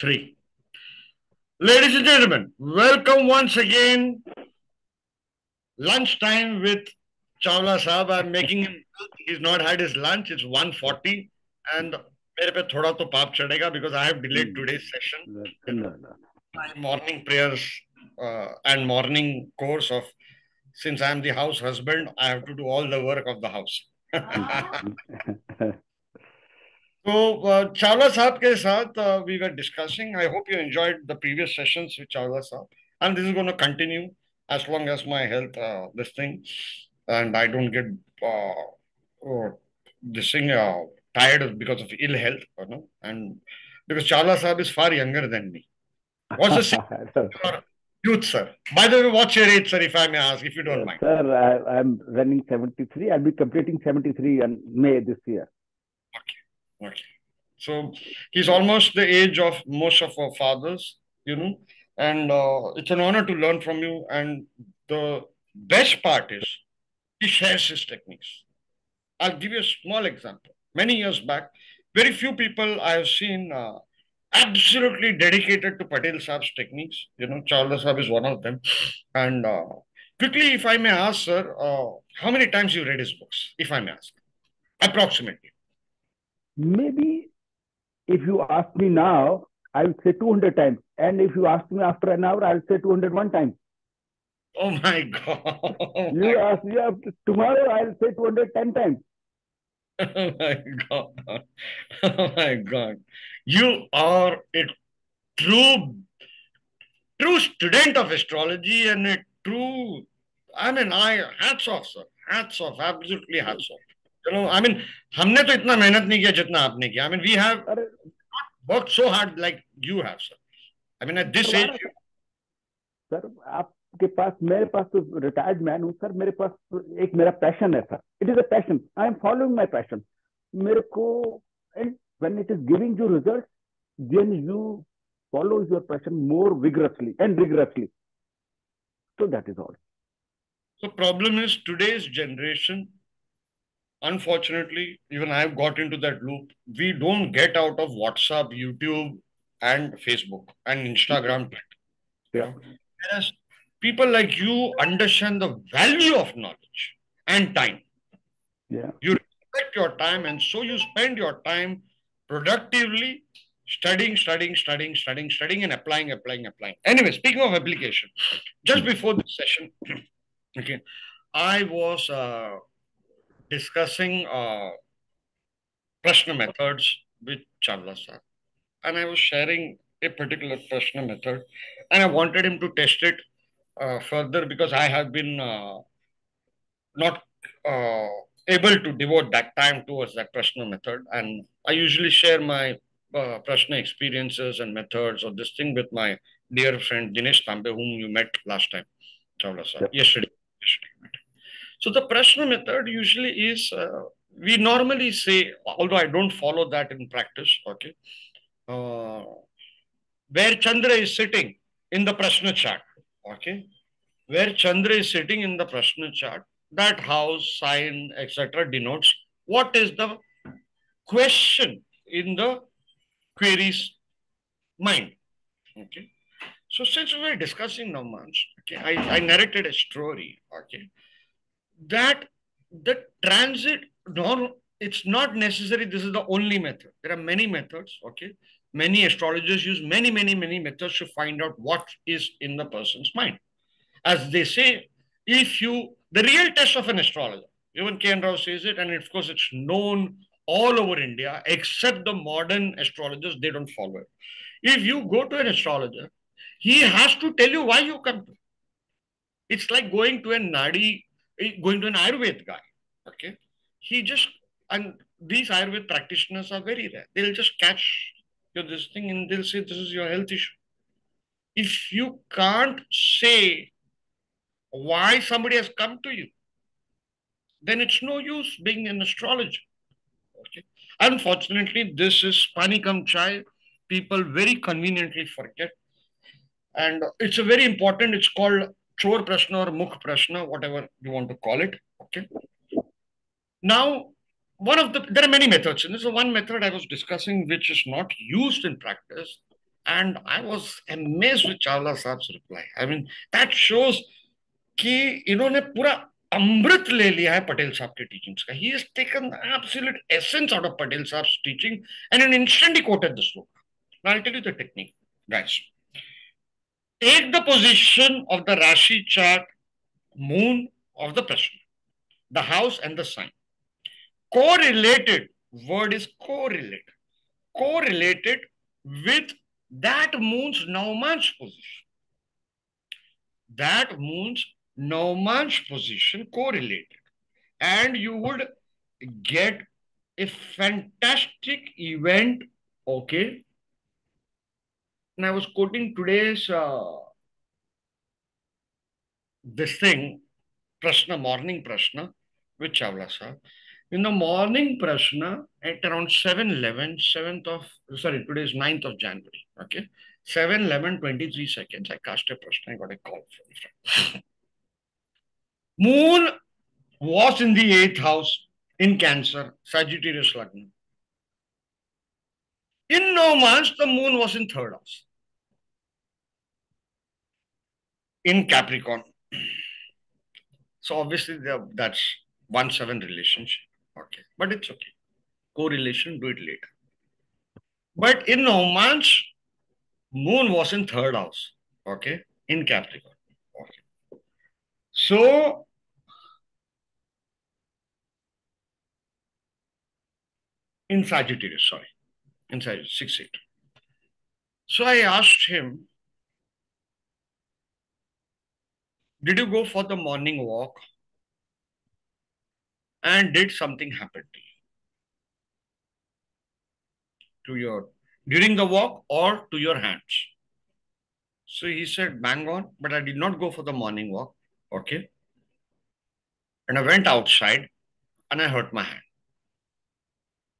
3. Ladies and gentlemen, welcome once again. Lunchtime with Chawla Sahab. I'm making him, he's not had his lunch. It's 1:40 and mere pe thoda to paap chadega because I have delayed today's session. Morning prayers and morning course of, since I am the house husband, I have to do all the work of the house. So, Chawla Sahab ke saath, we were discussing. I hope you enjoyed the previous sessions with Chawla Sahab. And this is going to continue as long as my health, this thing, and I don't get this thing tired because of ill health. You know? And because Chawla Sahab is far younger than me. What's the youth, sir? By the way, what's your age, sir, if I may ask, if you don't mind? Sir, I'm running 73. I'll be completing 73 in May this year. Okay. Okay. So he's almost the age of most of our fathers, you know, and it's an honor to learn from you. And the best part is he shares his techniques. I'll give you a small example. Many years back, very few people I have seen absolutely dedicated to Patel Sahab's techniques. You know, Chawla Sahab is one of them. And quickly, if I may ask, sir, how many times you read his books, if I may ask? Approximately. Maybe if you ask me now, I will say 200 times. And if you ask me after an hour, I will say 201 times. Oh my God. You ask me after tomorrow, I will say 210 times. Oh my God. Oh my God. You are a true student of astrology and a true, I mean, hats off, sir. Hats off. Absolutely hats off. You know, I mean, हमने तो इतना मेहनत नहीं किया जितना आपने किया. I mean, we have worked so hard like you have, sir. I mean, at this age, sir, आपके पास, मेरे पास तो retired man हूँ, sir. मेरे पास एक मेरा passion है, sir. It is a passion. I am following my passion. मेरे को, and when it is giving you results, then you follow your passion more vigorously and rigorously. So that is all. The problem is today's generation. Unfortunately, even I've got into that loop. We don't get out of WhatsApp, YouTube, and Facebook and Instagram. Yeah. Whereas people like you understand the value of knowledge and time. Yeah. You respect your time, and so you spend your time productively studying, and applying. Anyway, speaking of application, just before this session, okay, I was discussing Prashna methods with Chawla Sahab. And I was sharing a particular Prashna method. And I wanted him to test it further because I have been not able to devote that time towards that Prashna method. And I usually share my Prashna experiences and methods of this thing with my dear friend Dinesh Tambe, whom you met last time, Chawla Sahab, yep. Yesterday. So the Prashna method usually is, we normally say, although I don't follow that in practice, okay, where Chandra is sitting in the Prashna chart, okay, where Chandra is sitting in the Prashna chart, that house, sign, etc. denotes what is the question in the query's mind, okay. So since we were discussing Navamsa, okay, I narrated a story, okay, that the transit, no, it's not necessary. This is the only method. There are many methods, okay? Many astrologers use many methods to find out what is in the person's mind. As they say, if you, the real test of an astrologer, even K.N. Rao says it, and of course it's known all over India, except the modern astrologers, they don't follow it. If you go to an astrologer, he has to tell you why you come to. It's like going to a Nadi, going to an Ayurved guy, okay? He just, and these Ayurved practitioners are very rare. They'll just catch your this thing and they'll say, this is your health issue. If you can't say why somebody has come to you, then it's no use being an astrologer, okay? Unfortunately, this is pani kam chai. People very conveniently forget. And it's a very important, it's called Chor Prashna or Mukh Prashna, whatever you want to call it, okay? Now, there are many methods, and this is one method I was discussing which is not used in practice, And I was amazed with Chawla Sahab's reply. I mean, that shows ki inhone pura amrit le liya hai Patel Sahab ke teachings ka. He has taken the absolute essence out of Patel Sahab's teaching and in an instant he quoted the sloka. Now I'll tell you the technique, guys. Take the position of the Rashi chart, moon of the Prashna, the house and the sign. Correlated, word is correlated. Correlated with that moon's Navamsa position. That moon's Navamsa position correlated. And you would get a fantastic event, okay? And I was quoting today's, this thing, Prashna, morning Prashna, with Chawla Sahab. In the morning Prashna, at around 7:11, today is 9th of January, okay? 7:11:23, I cast a Prashna, I got a call from it. Moon was in the 8th house, in Cancer, Sagittarius Lagna. In Navamsa, the moon was in 3rd house, in Capricorn. So obviously, that's 1-7 relationship. Okay, but it's okay. Correlation, do it later. But in Navamsa, moon was in 3rd house. Okay, in Capricorn. Okay. So in Sagittarius, sorry, in Sagittarius 6-8. So I asked him, did you go for the morning walk? And did something happen to you? To your, during the walk or to your hands? So he said, bang on, but I did not go for the morning walk. Okay. And I went outside and I hurt my hand.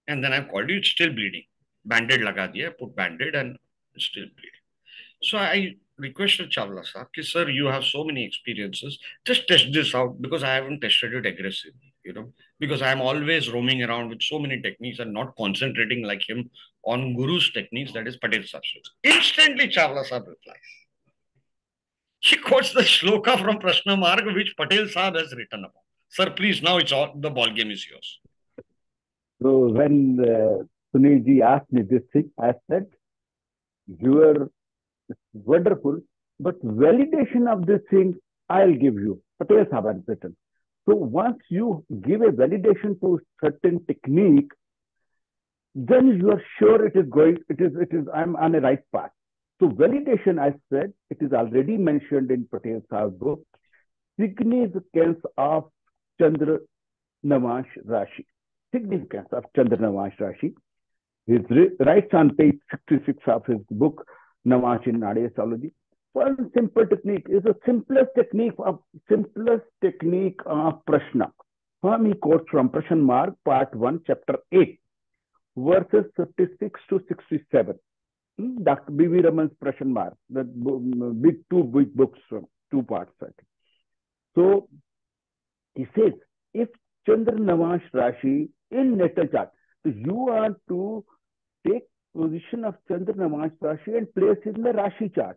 And then I called you, it's still bleeding. Band-aid laga diya, put band-aid and it's still bleeding. So I requested Chawla Sahab, sir, you have so many experiences. Just test this out because I haven't tested it aggressively. You know, because I'm always roaming around with so many techniques and not concentrating like him on Guru's techniques, that is Patel Sahib's. Instantly, Chawla Sahab replies. She quotes the shloka from Prashna Marga, which Patel Sahib has written about. Sir, please, now it's all, the ball game is yours. So when Sunilji asked me this thing, I said, you are wonderful, but validation of this thing, I'll give you. Patel Sahib has written. So once you give a validation to certain technique, then you are sure it is going, I'm on a right path. So validation, I said, it is already mentioned in Patel Sahab's book, significance of Chandra Navamsa Rashi. Significance of Chandra Navamsa Rashi. He writes on page 66 of his book, Navamsa in Nadi Astrology. One simple technique is the simplest technique of Prashna. He quotes from Prashna Marga, part 1, chapter 8, verses 56 to 67. Dr. B.V. Raman's Prashna Marga, the two big books, two parts. So he says, if Chandra Navamsa Rashi in natal chart, so you are to take position of Chandra Navamsa Rashi and place it in the Rashi chart.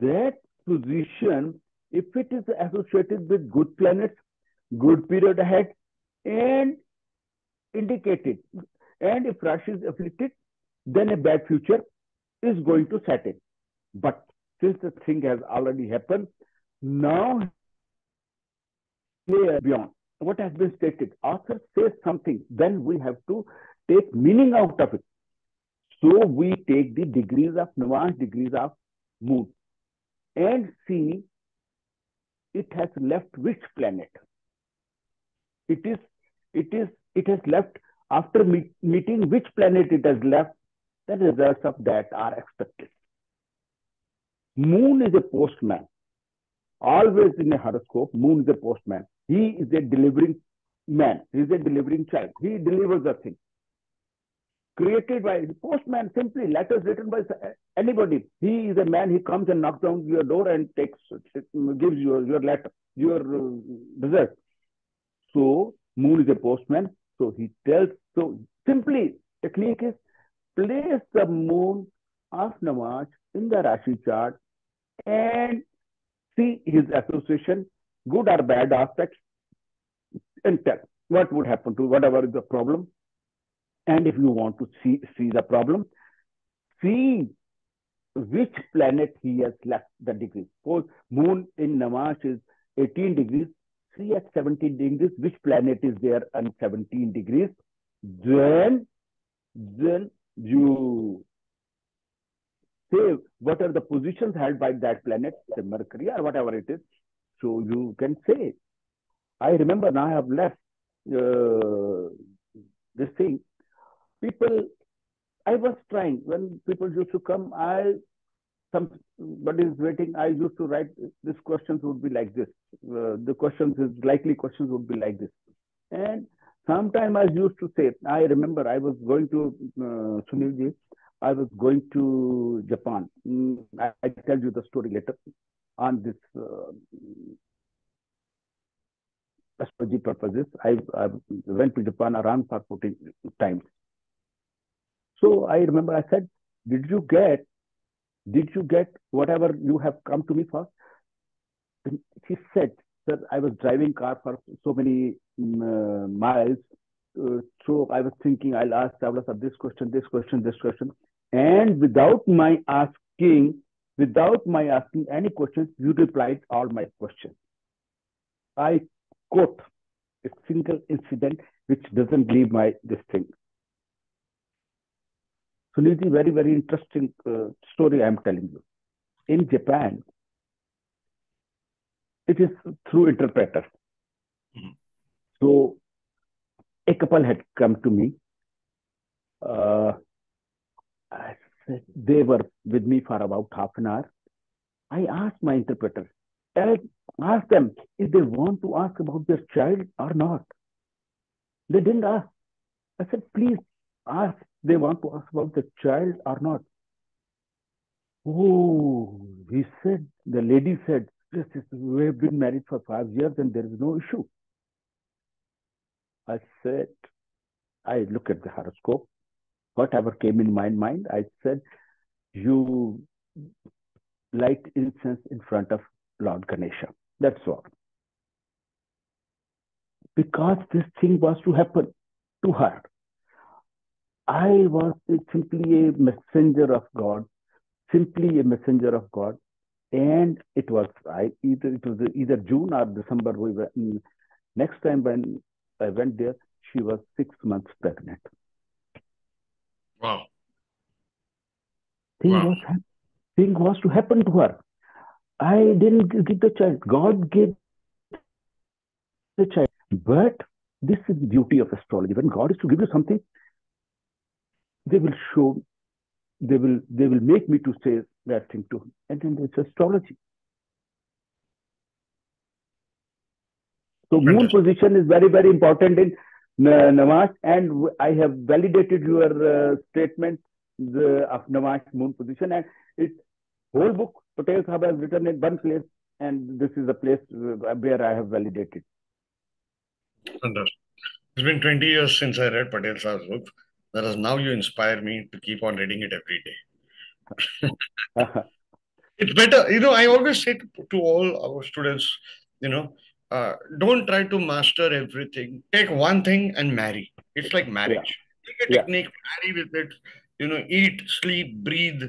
That position, if it is associated with good planets, good period ahead, and indicated, and if Rashi is afflicted, then a bad future is going to set in. But since the thing has already happened, now clear beyond what has been stated. Author says something, then we have to take meaning out of it. So we take the degrees of Navamsa, degrees of moon, and see it has left which planet. It has left after meeting which planet it has left, the results of that are expected. Moon is a postman. Always in a horoscope, moon is a postman. He is a delivering man. He is a delivering child. He delivers a thing. Created by the postman, simply letters written by anybody. He is a man, he comes and knocks down your door and takes, gives you your letter, your result. So, moon is a postman. So, he tells, so simply, technique is place the moon of Namaz in the Rashi chart and see his association, good or bad aspects, and tell what would happen to whatever is the problem. And if you want to see the problem, see which planet he has left the degree. Suppose moon in Namaz is 18 degrees, see at 17 degrees, which planet is there on 17 degrees, then you say what are the positions held by that planet, say Mercury or whatever it is. So you can say, I remember now I have left this thing. People, I was trying, when people used to come, somebody is waiting, I used to write, these questions would be like this. The questions, is likely questions would be like this. And sometime I used to say, I remember I was going to, Sunilji, I was going to Japan. I tell you the story later on this astrology purposes. I went to Japan around for 14 times. So I remember I said, did you get whatever you have come to me for? And she said, sir, I was driving car for so many miles. So I was thinking I'll ask Chawla Sahab this question. And without my asking any questions, you replied all my questions. I quote a single incident which doesn't leave this thing. Sunilji, very, very interesting story I am telling you. In Japan, it is through interpreter. So a couple had come to me. I said, they were with me for about half an hour. I asked my interpreter, ask them if they want to ask about their child or not. They didn't ask. I said, please ask. They want to ask about the child or not. Oh, he said, the lady said, yes, we have been married for 5 years and there is no issue. I said, I look at the horoscope. Whatever came in my mind, I said, you light incense in front of Lord Ganesha. That's all. Because this thing was to happen to her. I was simply a messenger of God, and it was either June or December. We were, next time when I went there, she was 6 months pregnant. Wow! Thing was to happen to her. I didn't give the child. God gave the child. But this is the beauty of astrology. When God is to give you something, they will make me to say that thing to him. And then it's astrology. So moon position is very, very important in Namaz. And I have validated your statement of Namaz moon position. And its whole book, Patel Sahab has written in one place. And this is the place where I have validated. Understood. It's been 20 years since I read Patel Sahab's book. Whereas now you inspire me to keep on reading it every day. It's better, you know, I always say to all our students, you know, don't try to master everything. Take one thing and marry. It's like marriage. Yeah. Take a technique, marry with it, you know, eat, sleep, breathe,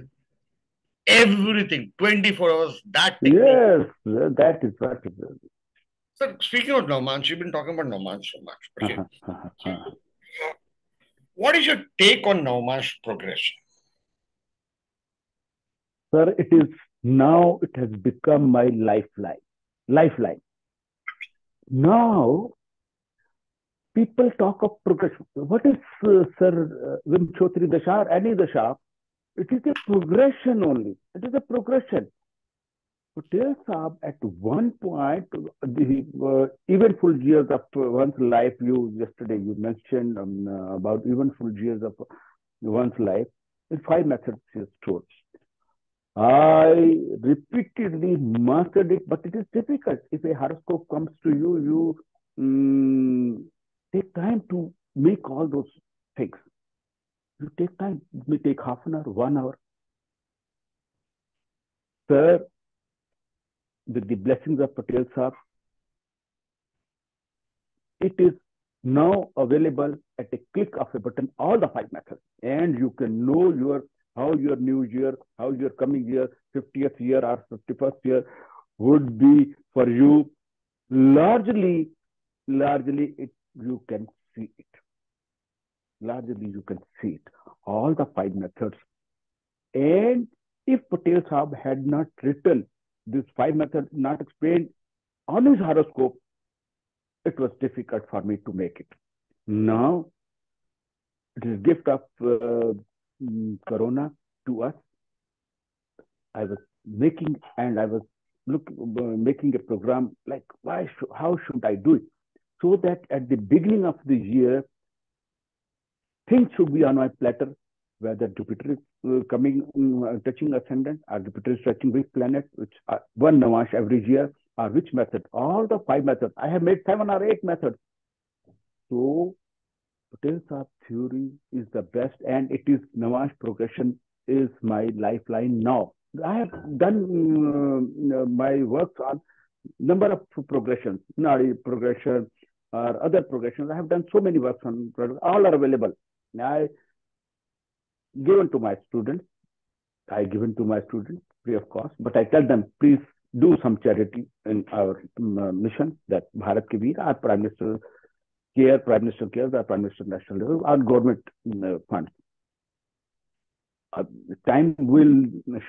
everything, 24 hours, that technique. Yes, that is what it is. Sir, speaking of Navamsa, you've been talking about Navamsa so much. Okay. What is your take on Navamsa progression? Sir, it is now, it has become my lifeline. Now, people talk of progression. What is, Sir, Vimshottari Dasha, any Dasha? It is a progression only. It is a progression. Patel Sahab, at one point, the eventful years of one's life, yesterday you mentioned about eventful years of one's life, in 5 methods is told. I repeatedly mastered it, but it is difficult. If a horoscope comes to you, take time to make all those things. You take time. It may take half an hour, 1 hour. Sir, with the blessings of Patel Sahab, it is now available at a click of a button, all the 5 methods. And you can know your how your new year, how your coming year, 50th year or 51st year would be for you. Largely, you can see it. Largely, you can see it. All the 5 methods. And if Patel Sahab had not written these 5 methods, not explained on his horoscope, it was difficult for me to make it. Now, it is a gift of Corona to us. I was making, and I was making a program like, how should I do it? So that at the beginning of the year, things should be on my platter, whether Jupiter is touching ascendant, or Jupiter is touching which planet, which one Navash every year, or which method, all the 5 methods. I have made 7 or 8 methods. So, Patel Sahab theory is the best, and it is Navash progression is my lifeline now. I have done my works on number of progressions, Nadi progression or other progressions. I have done so many works on, all are available. I given to my students. I given to my students free of cost, but I tell them, please do some charity in our mission that Bharat Ke Veer, our Prime Minister care, Prime Minister cares, our Prime Minister national level, our government funds. Time will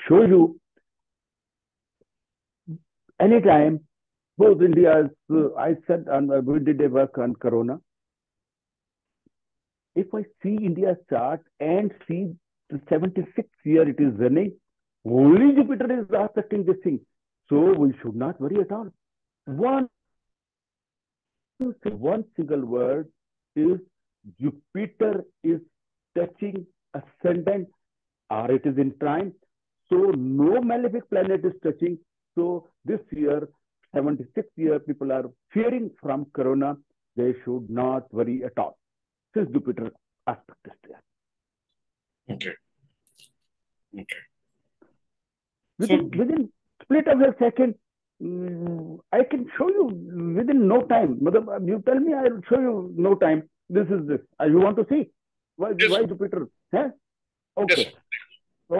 show you anytime both India's, I said, and we did a work on Corona. If I see India's chart and see the 76th year it is running, only Jupiter is affecting this thing. So we should not worry at all. One single word is Jupiter is touching ascendant, or it is in trine. So no malefic planet is touching. So this year, 76th year, people are fearing from Corona. They should not worry at all. Since Jupiter aspect is there. Okay. Okay. Within split of a second, I can show you within no time. You tell me, I will show you no time. This is this. You want to see? Why Jupiter? Huh? Okay. Yes.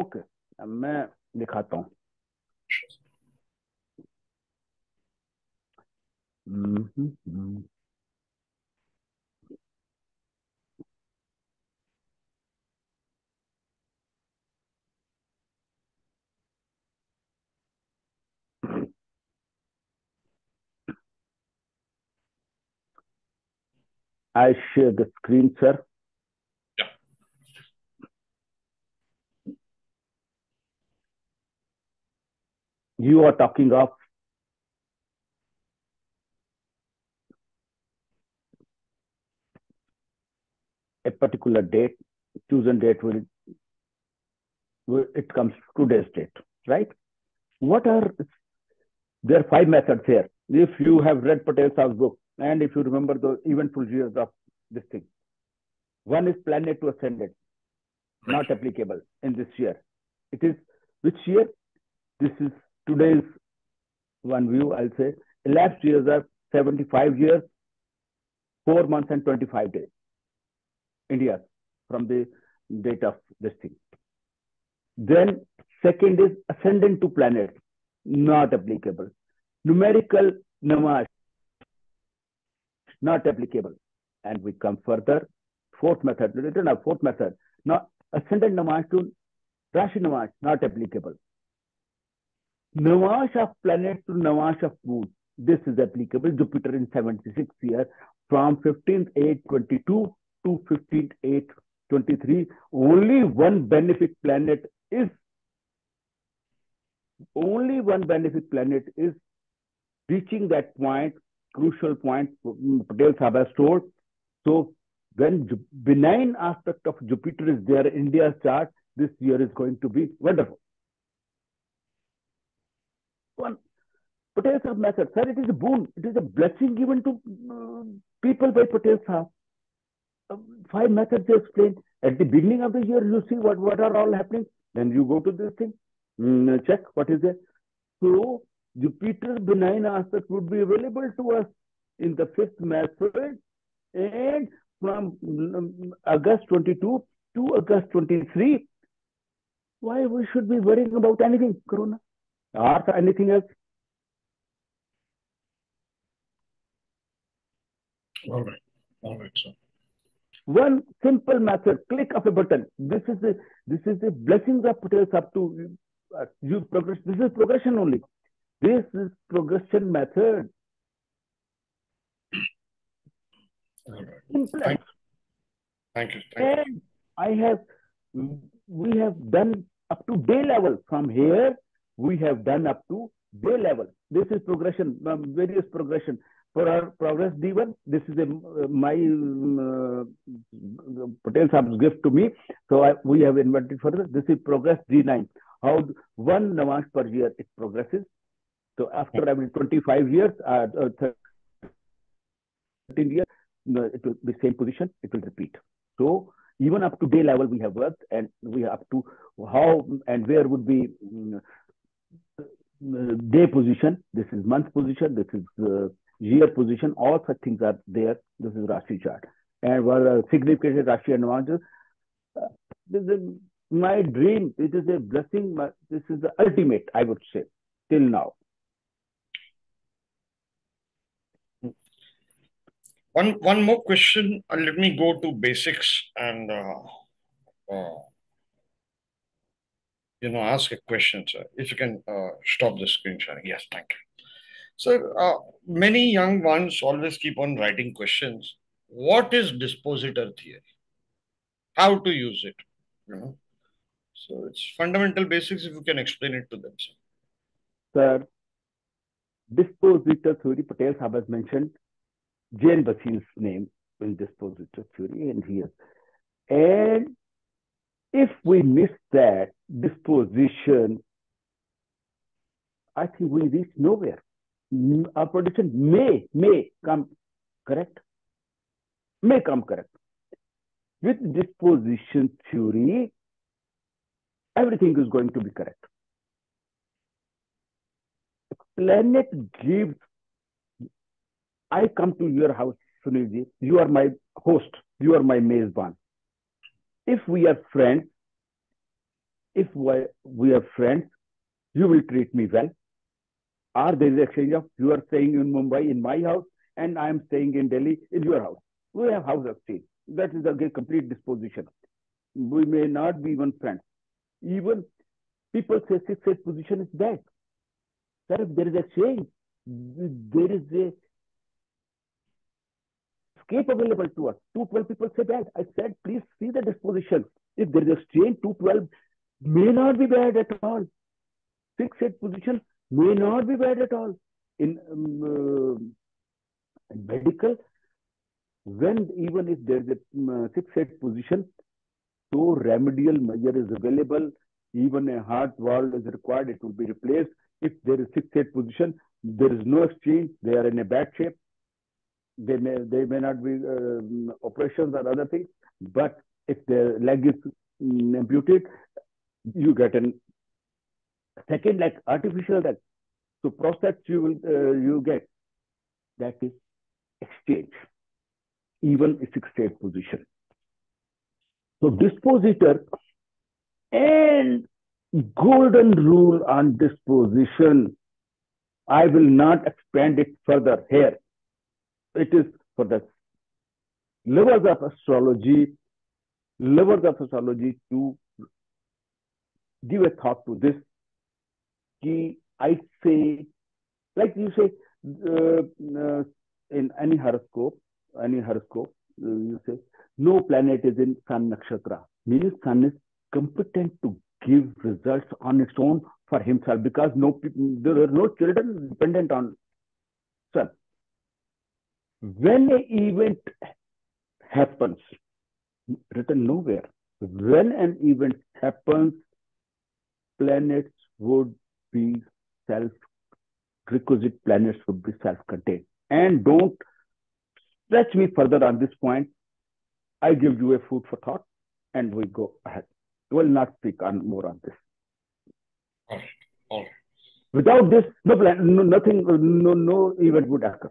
Okay. मैं दिखाता हूँ. I share the screen, sir. Yeah. You are talking of a particular date, chosen date will it comes to today's date, right? There are 5 methods here. If you have read Patel Sahab's book, and if you remember the eventful years of this thing, one is planet to ascendant, not applicable in this year. It is which year? This is today's one view, I'll say. Elapsed years are 75 years, 4 months and 25 days. India from the date of this thing. Then second is ascendant to planet, not applicable. Numerical Namash, not applicable. And we come further. 4th method, we don't have 4th method. Now, ascendant Namash to Rashi Namash, not applicable. Namash of planet to Namash of moon. This is applicable. Jupiter in 76th year from 15/8/22 to 15/8/23. Only one benefic planet is reaching that point. Crucial point Patel Sahab has told. So when benign aspect of Jupiter is there in India's chart, this year is going to be wonderful. One Patel Sahab method, sir, it is a boon. It is a blessing given to people by Patel Sahab. 5 methods they explain. At the beginning of the year, you see what are all happening. Then you go to this thing. check what is there. So Jupiter benign aspect would be available to us in the fifth method, and from August 22 to August 23, why we should be worrying about anything, Corona or anything else? All right, sir. One simple method, click of a button. This is the blessings of Patel Sahab to you progress. This is progression only. This is progression method. All right. Thank you. And we have done up to day level. From here, we have done up to day level. This is progression, various progression. For our progress D1, this is my Patel Sahab's gift to me. So we have invented further. This is progress D9. How one Navamsa per year it progresses. So after every 25 years, 13 years, it will be same position. It will repeat. So even up to day level we have worked, and we have up to how and where would be day position. This is month position. This is year position, all such things are there. This is Rasi chart. And what are significant Rasi and Navamsa? This is my dream. It is a blessing. This is the ultimate, I would say, till now. One more question. Let me go to basics and ask a question, sir. If you can stop the screen sharing. Yes, thank you. Sir, many young ones always keep on writing questions. What is dispositor theory? How to use it? So it's fundamental basics. If you can explain it to them, sir. Sir, dispositor theory, Patel Sahab has mentioned Jain Basil's name in dispositor theory and here. And if we miss that disposition, I think we reach nowhere. Our prediction may come correct. May come correct. With disposition theory, everything is going to be correct. Planet gives. I come to your house, Sunilji. You are my host. You are my mezban. If we are friends, you will treat me well. Or there is exchange of you are staying in Mumbai in my house and I am staying in Delhi in your house. We have house exchange. That is a complete disposition. We may not be even friends. Even people say 6-8 position is bad. Sir, if there is exchange, there is a escape available to us. 2-12 people say bad. I said, please see the disposition. If there is exchange, 2-12 may not be bad at all. 6-8 position may not be bad at all. In medical, when even if there is a 6-8 position, so remedial measure is available. Even a heart valve is required, it will be replaced. If there is 6-8 position, there is no exchange, they are in a bad shape. They may not be operations or other things, but if their leg is amputed, you get an second, like artificial leg. So prostate you get. That is exchange. Even a 6-8 position. So dispositor and golden rule on disposition. I will not expand it further here. It is for the lovers of astrology to give a thought to this. I say, like you say, in any horoscope, you say, no planet is in Sun Nakshatra. Meaning Sun is competent to give results on its own for himself, because there are no children dependent on Sun. When an event happens, written nowhere, when an event happens, planets would be self-requisite, planets would be self-contained. And don't stretch me further on this point. I give you a food for thought and we go ahead. We will not speak more on this. All right. All right. Without this, no plan, no, nothing, no event would occur.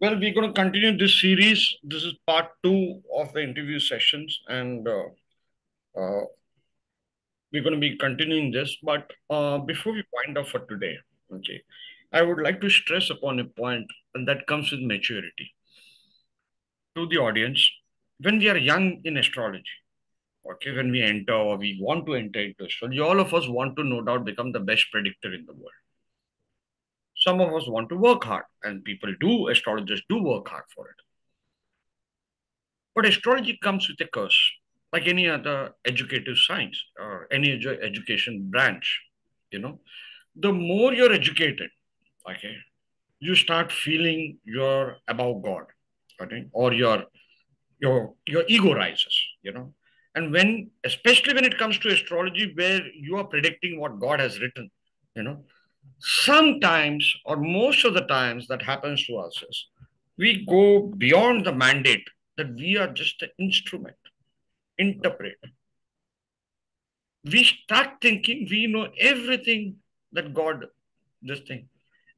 Well, we're going to continue this series. This is part 2 of the interview sessions, and we're going to be continuing this. But before we wind up for today, okay, I would like to stress upon a point, and that comes with maturity. To the audience, when we are young in astrology, okay, when we enter or we want to enter into astrology, all of us want to no doubt become the best predictor in the world. Some of us want to work hard, and people do, astrologers do work hard for it. But astrology comes with a curse, like any other educative science or any education branch, you know. The more you're educated, okay, you start feeling you're above God, okay, or your ego rises, you know. And when, especially when it comes to astrology, where you are predicting what God has written, you know, sometimes or most of the times that happens to us is we go beyond the mandate that we are just an instrument, interpret. We start thinking we know everything that God, this thing.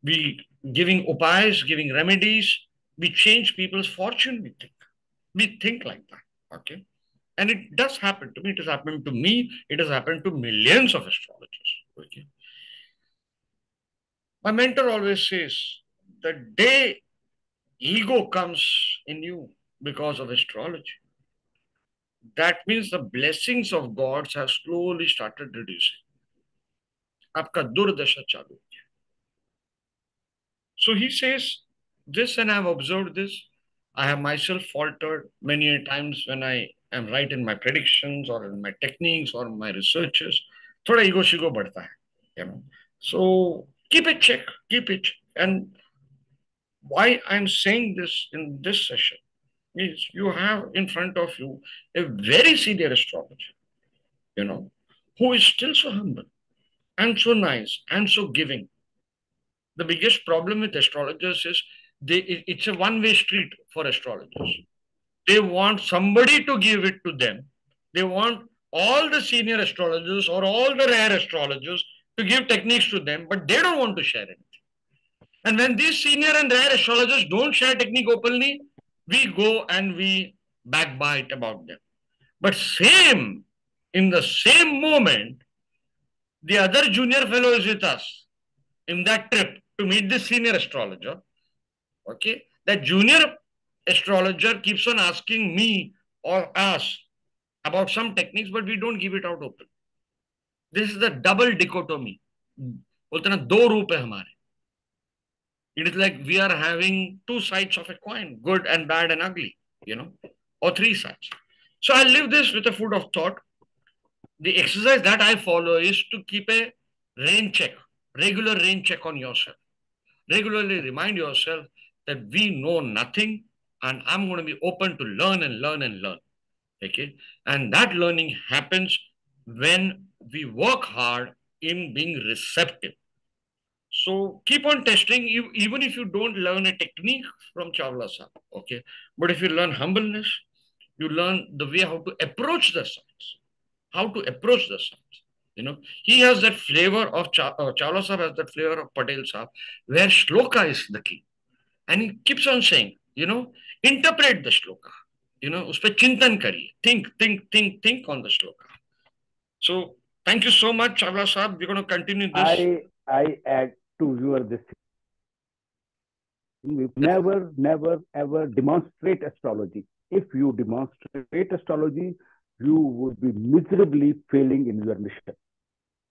We giving upayas, giving remedies, we change people's fortune, we think. We think like that, okay? And it does happen to me. It has happened to me. It has happened to millions of astrologers, okay? My mentor always says, the day ego comes in you because of astrology, that means the blessings of gods have slowly started reducing. Aapka durdasha chalu hai. So he says this, and I have observed this. I have myself faltered many times when I am right in my predictions or in my techniques or my researches. Thoda ego-shigo badhta hai, you know. So keep it check, keep it. And why I'm saying this in this session is you have in front of you a very senior astrologer, you know, who is still so humble and so nice and so giving. The biggest problem with astrologers is it's a one-way street for astrologers. They want somebody to give it to them. They want all the senior astrologers or all the rare astrologers to give techniques to them, but they don't want to share anything. And when these senior and rare astrologers don't share technique openly, we go and we backbite about them. But same, in the same moment, the other junior fellow is with us in that trip to meet this senior astrologer. Okay, that junior astrologer keeps on asking me or us about some techniques, but we don't give it out openly. This is the double dichotomy. It is like we are having two sides of a coin, good and bad and ugly, you know, or three sides. So I live this with a food of thought. The exercise that I follow is to keep a rain check, regular rain check on yourself. Regularly remind yourself that we know nothing and I'm going to be open to learn and learn and learn. Okay. And that learning happens when we work hard in being receptive. So keep on testing, even if you don't learn a technique from Chawla Sahab, okay? But if you learn humbleness, you learn the way how to approach the science, how to approach the science, you know? He has that flavor of, Chawla Sahab has that flavor of Patel Sahab, where shloka is the key. And he keeps on saying, you know, interpret the shloka, you know, us pe chintan kariye, think on the shloka. So, thank you so much, Chawla Sahab. We're going to continue this. I add to your this. You never, ever demonstrate astrology. If you demonstrate astrology, you would be miserably failing in your mission.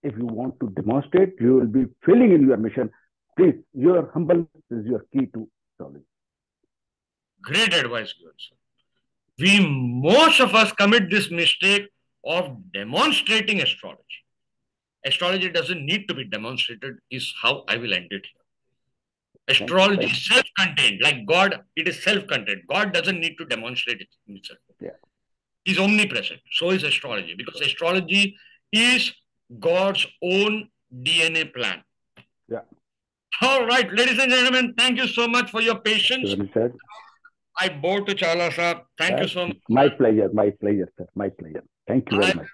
If you want to demonstrate, you will be failing in your mission. Please, your humbleness is your key to astrology. Great advice, good sir. Most of us commit this mistake of demonstrating astrology. Astrology doesn't need to be demonstrated is how I will end it here. Astrology is self-contained. Like God, it is self-contained. God doesn't need to demonstrate it himself. Yeah. He's omnipresent. So is astrology. Because astrology is God's own DNA plan. Yeah. All right, ladies and gentlemen, thank you so much for your patience. Sure, I bow to Chawla Sahab. Thank you so much. My pleasure, sir. My pleasure. Thank you very much.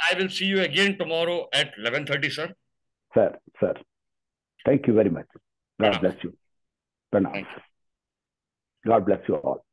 I will see you again tomorrow at 11:30, sir. Sir. Thank you very much. God bless you. God bless you all.